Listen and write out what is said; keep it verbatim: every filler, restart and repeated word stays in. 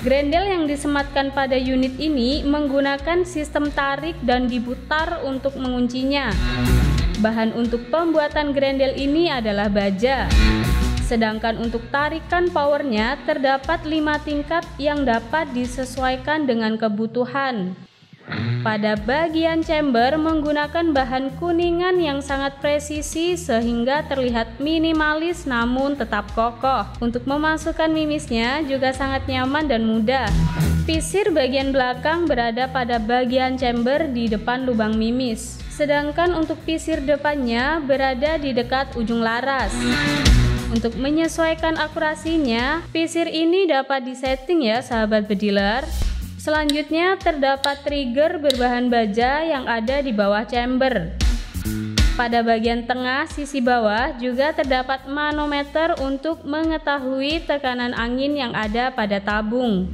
Grendel yang disematkan pada unit ini menggunakan sistem tarik dan diputar untuk menguncinya. Bahan untuk pembuatan grendel ini adalah baja. Sedangkan untuk tarikan powernya terdapat lima tingkat yang dapat disesuaikan dengan kebutuhan. Pada bagian chamber menggunakan bahan kuningan yang sangat presisi sehingga terlihat minimalis namun tetap kokoh. Untuk memasukkan mimisnya juga sangat nyaman dan mudah. Pisir bagian belakang berada pada bagian chamber di depan lubang mimis. Sedangkan untuk pisir depannya berada di dekat ujung laras. Untuk menyesuaikan akurasinya, pisir ini dapat disetting ya sahabat bediler. Selanjutnya terdapat trigger berbahan baja yang ada di bawah chamber. Pada bagian tengah sisi bawah juga terdapat manometer untuk mengetahui tekanan angin yang ada pada tabung.